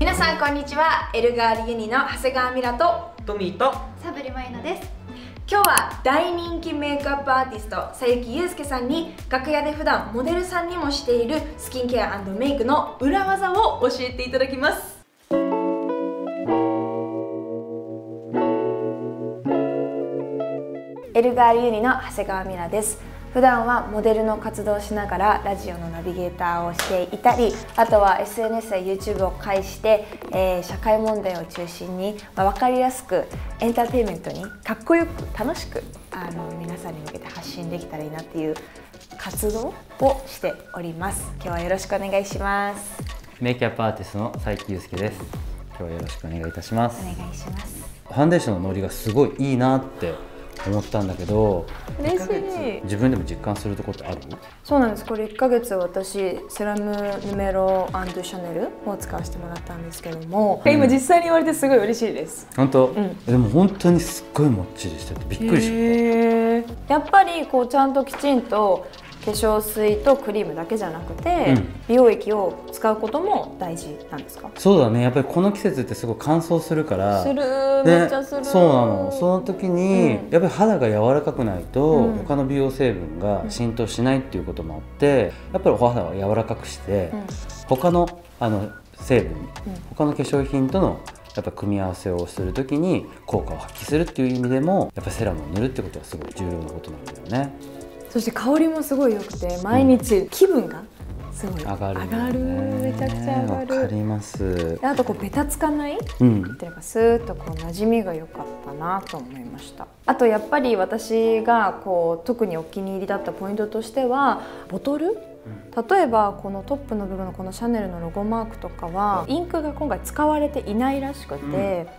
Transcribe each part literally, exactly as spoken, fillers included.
皆さんこんにちは。エルガールユニの長谷川ミラとトミーとサブリマイナです。今日は大人気メイクアップアーティスト佐伯祐介さんに楽屋で普段モデルさんにもしているスキンケア&メイクの裏技を教えていただきます。エルガールユニの長谷川ミラです。普段はモデルの活動をしながらラジオのナビゲーターをしていたり、あとは エスエヌエス や ユーチューブ を介して、えー、社会問題を中心に、まあ、分かりやすくエンターテインメントにかっこよく楽しくあの皆さんに向けて発信できたらいいなっていう活動をしております。今日はよろしくお願いします。メイクアップアーティストの佐伯祐介です。今日はよろしくお願いいたします。お願いします。ファンデーションのノリがすごいいいなって思ったんだけど、嬉しい。自分でも実感するところってある？そうなんです。これいっかげつ私セラムヌメロ&シャネルを使わせてもらったんですけども、うん、今実際に言われてすごい嬉しいです。本当、うん、でも本当にすっごいもっちりしててびっくりしました。やっぱりこうちゃんときちんと化粧水とクリームだけじゃなくて、うん、美容液を使うことも大事なんですか？そうだね。やっぱりこの季節ってすごい乾燥するから。する。めっちゃする。そうなの。その時に、うん、やっぱり肌が柔らかくないと、うん、他の美容成分が浸透しないっていうこともあって、やっぱりお肌を柔らかくして、うん、他のあの成分、うん、他の化粧品とのやっぱ組み合わせをするときに効果を発揮するっていう意味でも、やっぱセラムを塗るってことはすごい重要なことなんだよね。そして香りもすごい良くて、毎日気分がすごい上がる、めちゃくちゃ上がる。わかります。あとこうベタつかないっていうか、スーッとこう馴染みが良かったなと思いました。あとやっぱり私がこう特にお気に入りだったポイントとしてはボトル。例えばこのトップの部分のこのシャネルのロゴマークとかはインクが今回使われていないらしくて、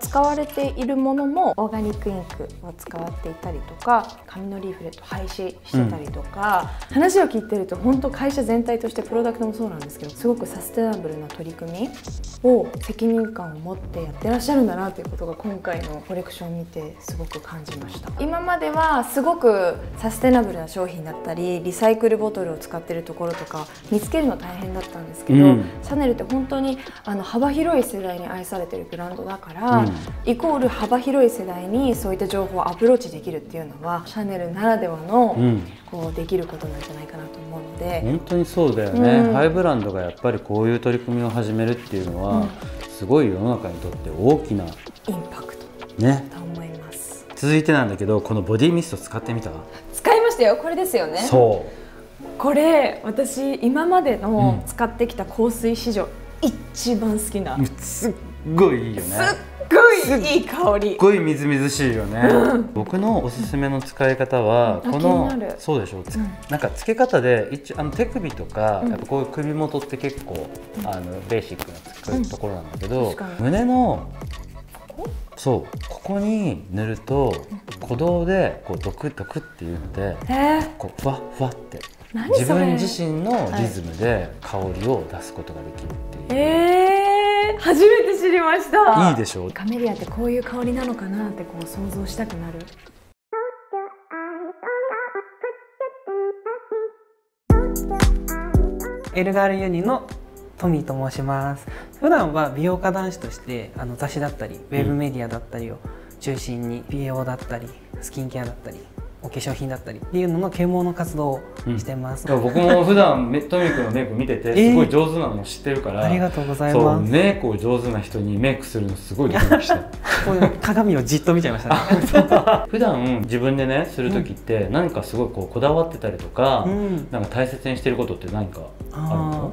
うん、使われているものもオーガニックインクを使っていたりとか、紙のリーフレット廃止してたりとか、うん、話を聞いてると本当会社全体としてプロダクトもそうなんですけど、すごくサステナブルな取り組みを責任感を持ってやってらっしゃるんだなということが今回のコレクションを見てすごく感じました。今まではすごくサステナブルな商品だったりリサイクルボトルを使ってるところとか見つけるの大変だったんですけど、うん、シャネルって本当にあの幅広い世代に愛されてるブランドだから、うん、イコール幅広い世代にそういった情報をアプローチできるっていうのはシャネルならではの、うん、こうできることなんじゃないかなと思うので。本当にそうだよね、うん、ハイブランドがやっぱりこういう取り組みを始めるっていうのは、うん、すごい世の中にとって大きなインパクト、ね、と思います。続いてなんだけど、このボディミスト使ってみた？使いましたよ。これですよね。そう、これ私今までの使ってきた香水史上一番好きな、うん、すっごいいいよね。すっごいいい香り、すっごいみずみずしいよね、うん、僕のおすすめの使い方は、うん、このそうでしょう、うん、なんかつけ方で一あの手首とか、うん、やっぱこういう首元って結構、うん、あのベーシックなつくところなんだけど、うん、胸のそうここに塗ると鼓動でこうドクドクっていうので、うん、こうふわっふわって。自分自身のリズムで香りを出すことができるっていう、はい、えー、初めて知りました。いいでしょう。カメリアってこういう香りなのかなってこう想像したくなる。エルガールユニのトミーと申します。普段は美容家男子としてあの雑誌だったりウェブメディアだったりを中心に美容だったりスキンケアだったりお化粧品だったりっていうののの活動をしてます、うん、僕も普段トミー君のメイク見ててすごい上手なの知ってるから、えー、ありがとうございます。メイクを上手な人にメイクするのすごいびっくりしたこういう鏡をじっと見ちゃいましたね普段自分でねする時って何かすごいこうこだわってたりとか、うん、なんか大切にしてることって何かあるの？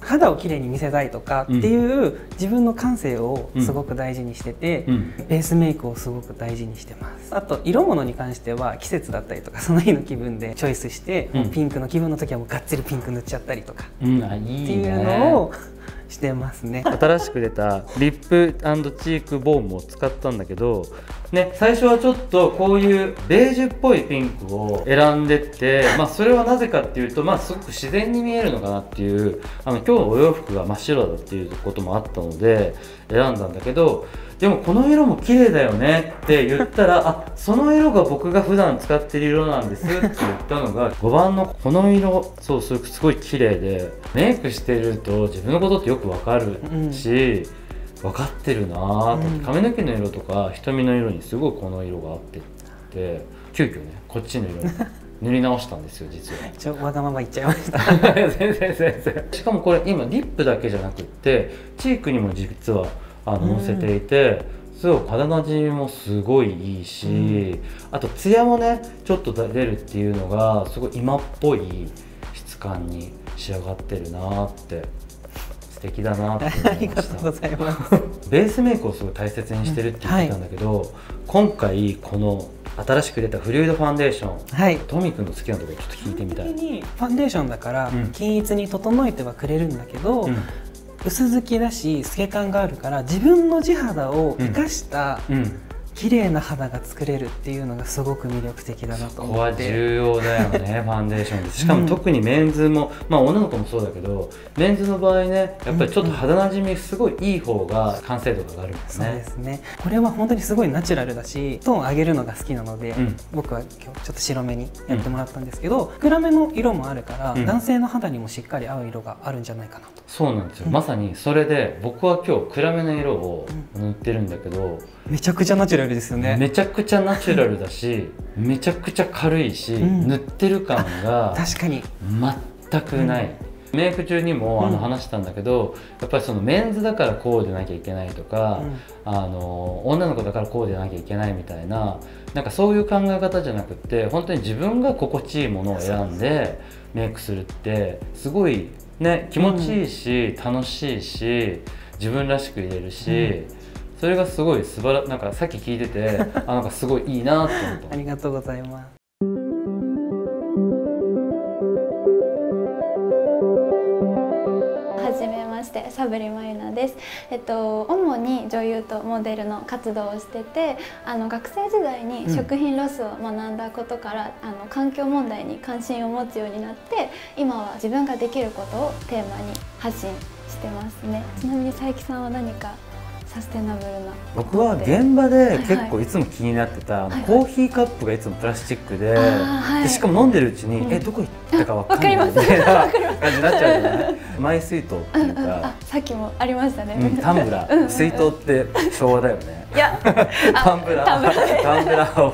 肌をきれいに見せたいとかっていう自分の感性をすごく大事にしてて、うん、ベースメイクをすごく大事にしてます。あと色物に関しては季節だったりとかその日の気分でチョイスして、うん、ピンクの気分の時はもうがっつりピンク塗っちゃったりとかっていうのをしてますね。新しく出たリップ&チークボームを使ったんだけどね、最初はちょっとこういうベージュっぽいピンクを選んでって、まあ、それはなぜかっていうと、まあ、すごく自然に見えるのかなっていう、あの今日のお洋服が真っ白だっていうこともあったので選んだんだけど、でもこの色も綺麗だよねって言ったら、あ、その色が僕が普段使ってる色なんですって言ったのがごばんのこの色、そう、すごい綺麗で、メイクしてると自分のことってよくわかるし、分かってるなぁと。髪の毛の色とか瞳の色にすごいこの色が合ってって、急遽ね、こっちの色に塗り直したんですよ、実は。ちょ、わがまま言っちゃいました全然全然。しかもこれ今リップだけじゃなくってチークにも実はあののせていて、すごい肌なじみもすごいいいし、うん、あとツヤもねちょっと出るっていうのがすごい今っぽい質感に仕上がってるなーって、素敵だなって思いました。ありがとうございますベースメイクをすごい大切にしてるって言ってたんだけど、うんはい、今回この新しく出たフルードファンデーション、はい、トミー君の好きなところちょっと聞いてみたい。基本的にファンデーションだから、うん、均一に整えてはくれるんだけど、うん、薄づきだし透け感があるから、自分の地肌を生かした、うんうん、綺麗な肌が作れるっていうのがすごく魅力的だなと思って。そこは重要だよねファンデーションです。しかも特にメンズも、まあ女の子もそうだけど、メンズの場合ね、やっぱりちょっと肌なじみすごいいい方が完成度が上がるんですね。そうですね。これは本当にすごいナチュラルだし、トーン上げるのが好きなので、うん、僕は今日ちょっと白目にやってもらったんですけど、うん、暗めの色もあるから、うん、男性の肌にもしっかり合う色があるんじゃないかなと。そうなんですよ、うん、まさにそれで僕は今日暗めの色を塗ってるんだけど、うん、めちゃくちゃナチュラルですよね。めちゃくちゃナチュラルだしめちゃくちゃ軽いし、うん、塗ってる感が確かに全くない、うん、メイク中にもあの話したんだけど、うん、やっぱりそのメンズだからこうでなきゃいけないとか、うん、あの女の子だからこうでなきゃいけないみたいな、なんかそういう考え方じゃなくて、本当に自分が心地いいものを選んでメイクするってすごいね、気持ちいいし、うん、楽しいし、自分らしくいれるし。うん、それがすごい素晴らしい。なんかさっき聞いててあ、なんかすごいいいなって思ったありがとうございます。サブリマユナです。えっと主に女優とモデルの活動をしてて、あの学生時代に食品ロスを学んだことから、うん、あの環境問題に関心を持つようになって、今は自分ができることをテーマに発信してますね。ちなみに佐伯さんは何かサステナブルな。僕は現場で結構いつも気になってた、コーヒーカップがいつもプラスチックで、でしかも飲んでるうちに、え、どこ行ったかわかんないみたいな感じになっちゃうじゃない。マイ水筒っていうか、さっきもありましたね。タンブラー、水筒って昭和だよね。いや、タンブラー、タンブラーを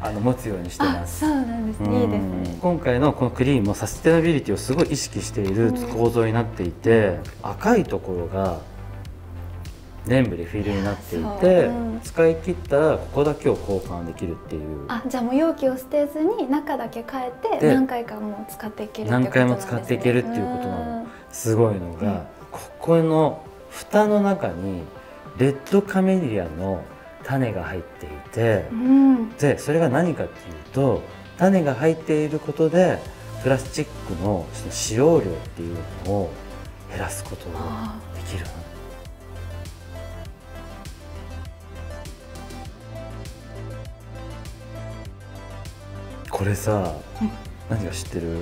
あの持つようにしてます。そうなんですね。いいですね。今回のこのクリームもサステナビリティをすごい意識している構造になっていて、赤いところが全部リフィルになっていて、うん、使い切ったらここだけを交換できるっていう。あ、じゃあもう容器を捨てずに中だけ変えて何回かも使っていけるっていうことなんですね。何回も使っていけるっていうことのすごいのが、うん、ここの蓋の中にレッドカメリアの種が入っていて、うん、でそれが何かっていうと、種が入っていることでプラスチックの使用量っていうのを減らすことができるの。これさ、うん、何が知ってる？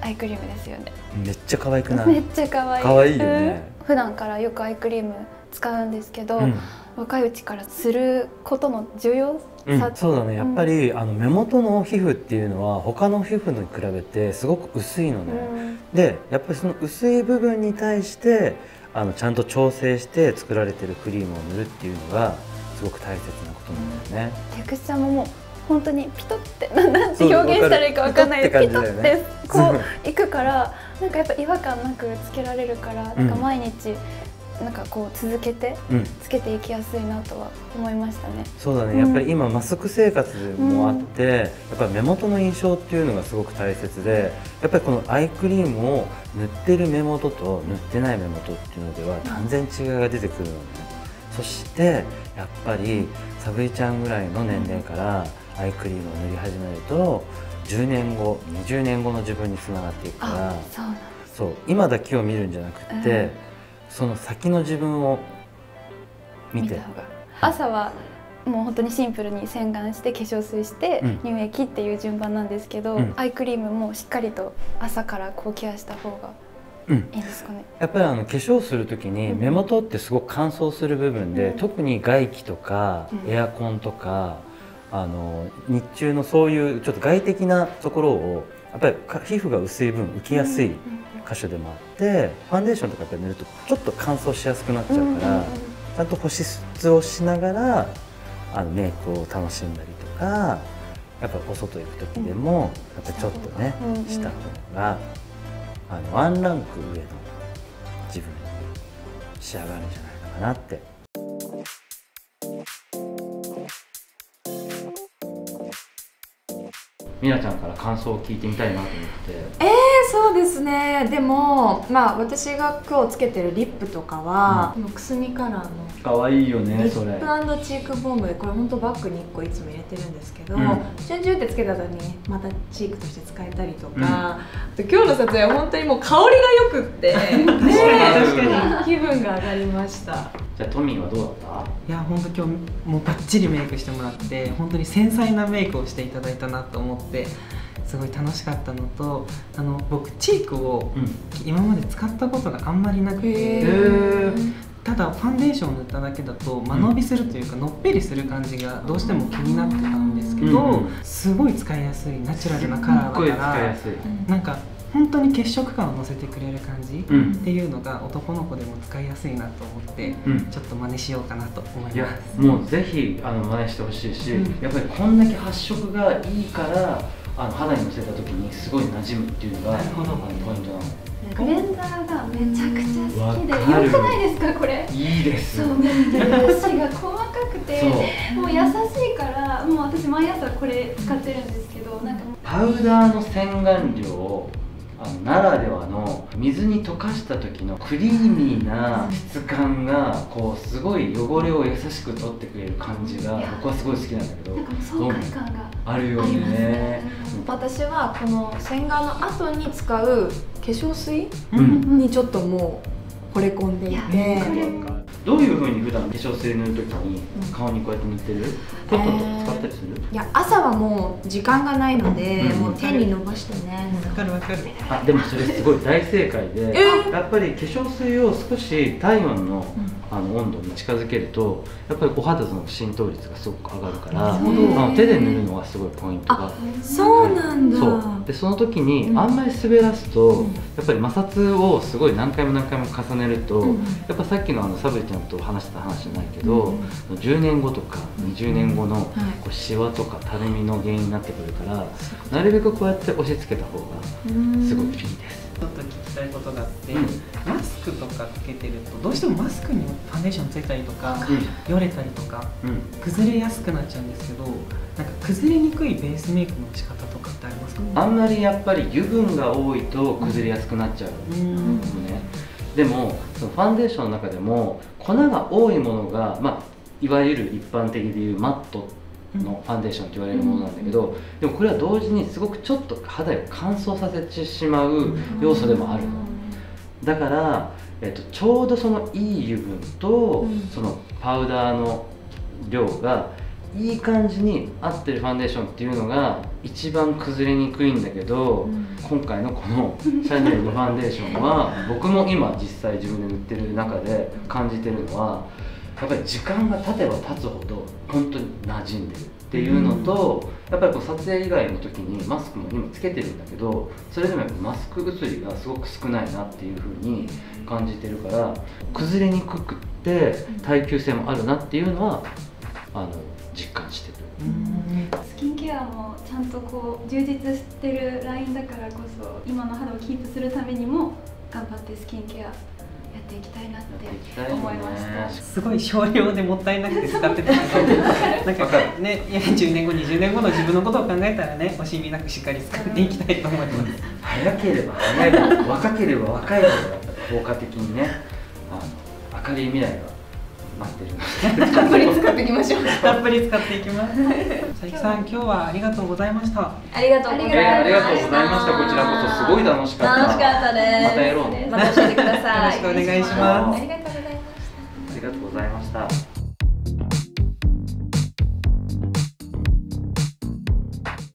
アイクリームですよね。めっちゃ可愛くない？めっちゃ可愛い。可愛いよね。普段からよくアイクリーム使うんですけど、うん、若いうちからすることの重要さ、うん、そうだね。やっぱり、うん、あの目元の皮膚っていうのは他の皮膚に比べてすごく薄いのね。うん、で、やっぱりその薄い部分に対してあのちゃんと調整して作られてるクリームを塗るっていうのがすごく大切なことなんだよね。うん、テクスチャーももう本当にピトってなんて表現したらいいかわかんない。ピトってこういくからなんかやっぱ違和感なくつけられるから、なんか毎日なんかこう続けてつけていきやすいなとは思いましたね。そうだね。やっぱり今マスク生活もあって、やっぱ目元の印象っていうのがすごく大切で、やっぱりこのアイクリームを塗ってる目元と塗ってない目元っていうのでは断然違いが出てくるのね。そしてやっぱりサブイちゃんぐらいの年齢からアイクリームを塗り始めるとじゅうねんごにじゅうねんごの自分につながっていくから、そうなんです。そう、今だけを見るんじゃなくって、うん、その先の自分を見て。朝はもう本当にシンプルに洗顔して化粧水して乳液っていう順番なんですけど、うん、アイクリームもしっかりと朝からこうケアした方がうん、やっぱりあの化粧する時に目元ってすごく乾燥する部分で、うん、特に外気とかエアコンとか、うん、あの日中のそういうちょっと外的なところをやっぱり皮膚が薄い分浮きやすい箇所でもあって、ファンデーションとかやっぱり塗るとちょっと乾燥しやすくなっちゃうから、ちゃんと保湿をしながらあのメイクを楽しんだりとか、やっぱお外行く時でもやっぱちょっとねした方が。あのワンランク上の自分に仕上がるんじゃないのかなって。みなちゃんから感想を聞いてみたいなと思って。ええー、そうですね。でもまあ私が今日つけてるリップとかは、うん、くすみカラーの可愛いよね。リップ&チークボームで、これ本当バッグにいっこいつも入れてるんですけど、うん、シュンシュンってつけた後にまたチークとして使えたりとか、うん、あと今日の撮影は本当にもう香りがよくってね気分が上がりました。じゃあトミーはどうだった？いや本当今日もうバッチリメイクしてもらって、本当に繊細なメイクをしていただいたなと思ってすごい楽しかったのと、あの僕チークを今まで使ったことがあんまりなくて、うん、ただファンデーションを塗っただけだと間延びするというか、のっぺりする感じがどうしても気になってたんですけど、うん、すごい使いやすいナチュラルなカラーだからなんか。本当に血色感を乗せてくれる感じっていうのが男の子でも使いやすいなと思って、うん、ちょっと真似しようかなと思います。いやもうぜひあの真似してほしいし、うん、やっぱりこんだけ発色がいいからあの肌にのせた時にすごい馴染むっていうのがポイントなの。クレンザーがめちゃくちゃ好きで、よくないですかこれ。いいです。そう粒子が細かくてもう優しいから、もう私毎朝これ使ってるんですけど、なんかパウダーの洗顔料をあのならではの水に溶かした時のクリーミーな質感がこうすごい汚れを優しく取ってくれる感じが僕はすごい好きなんだけど、爽快感があるよね。私はこの洗顔の後に使う化粧水にちょっともう惚れ込んでいて、どういうふうに普段化粧水塗る時に顔にこうやって塗ってる？コットンとか使ったりする？いや朝はもう時間がないので、もう手に伸ばしてね。わかるわかる。あでもそれすごい大正解で、やっぱり化粧水を少し体温のあの温度に近づけると、やっぱりお肌の浸透率がすごく上がるから、あの手で塗るのはすごいポイントが。そうなんだ。そう。でその時にあんまり滑らすと、やっぱり摩擦をすごい何回も何回も重ねると、やっぱさっきのあのサブリちゃんと話した話じゃないけど、じゅうねんごとかにじゅうねんごのこうシワとかたるみの原因になってくるから、なるべくこうやって押し付けた方がすごくいいです。ちょっと聞きたいことがあって、うん、マスクとかつけてるとどうしてもマスクにファンデーションついたりとか、うん、よれたりとか、うん、崩れやすくなっちゃうんですけど、なんか崩れにくいベースメイクの仕方とかってありますか？あんまりやっぱり油分が多いと崩れやすくなっちゃう、うん、ね。でもそのファンデーションの中でも粉が多いものが、まあいわゆる一般的でいうマットのファンデーションと言われるものなんだけど、でもこれは同時にすごくちょっと肌を乾燥させてしまう要素でもあるのだから、えっと、ちょうどそのいい油分とそのパウダーの量がいい感じに合ってるファンデーションっていうのが一番崩れにくいんだけど、うん、今回のこのシャネルのファンデーションは僕も今実際自分で塗ってる中で感じてるのは、やっぱり時間が経てば経つほど本当に馴染んでるっていうのと、うん、やっぱりこう撮影以外の時にマスクも今つけてるんだけど、それでもやっぱマスク写りがすごく少ないなっていうふうに感じてるから、崩れにくくって耐久性もあるなっていうのはあの実感してる。スキンケアもちゃんとこう充実してるラインだからこそ、今の肌をキープするためにも頑張ってスキンケアやっていきたいなって思いました。すごい少量でもったいなくて使ってたけど、なんかね、じゅうねんごにじゅうねんごの自分のことを考えたらね、惜しみなくしっかり使っていきたいと思います。早ければ早いほど、若ければ若いほど効果的にね、あの明るい未来が待ってるのでたっぷり使っていきましょう。たっぷり使っていきます。佐伯さん今日はありがとうございました。ありがとうございました。ありがとうございました。こちらこそすごい楽しかった。楽しかったです。またやろうね。また教えてください。よろしくお願いします。ありがとうございました。ありがとうございました。